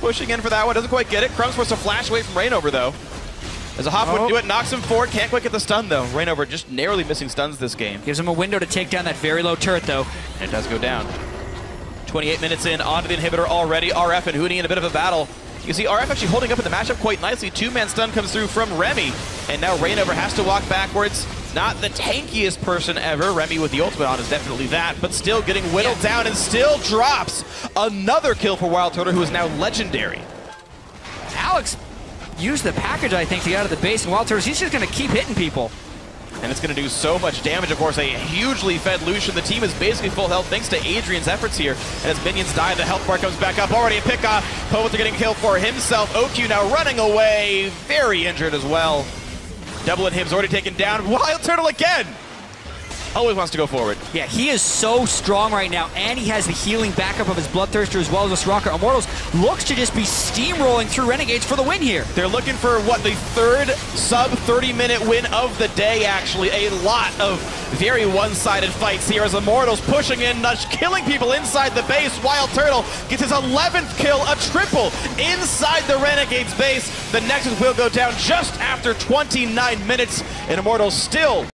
Pushing in for that one, doesn't quite get it. Crumbs wants to flash away from Rainover though. As a hop would do it, knocks him forward, can't quite get the stun though. Rainover just narrowly missing stuns this game. Gives him a window to take down that very low turret though. And it does go down. 28 minutes in, onto the inhibitor already. RF and Huni in a bit of a battle. You can see RF actually holding up in the matchup quite nicely. Two-man stun comes through from Remy. And now Rainover has to walk backwards. Not the tankiest person ever. Remy with the ultimate on is definitely that, but still getting whittled down and still drops another kill for WildTurtle, who is now legendary. Alex used the package, I think, to get out of the base, and WildTurtle, he's just going to keep hitting people. And it's going to do so much damage, of course. A hugely fed Lucian. The team is basically full health thanks to Adrian's efforts here. And as minions die, the health bar comes back up. Already a pickoff. Powell getting a kill for himself. OQ now running away. Very injured as well. Double and Hib's already taken down. WildTurtle again! Always wants to go forward. Yeah, he is so strong right now, and he has the healing backup of his Bloodthirster as well as this Rocker. Immortals looks to just be steamrolling through Renegades for the win here. They're looking for, what, the third sub-30-minute win of the day, actually. A lot of very one-sided fights here as Immortals pushing in, killing people inside the base. WildTurtle gets his 11th kill, a triple inside the Renegades base. The Nexus will go down just after 29 minutes, and Immortals still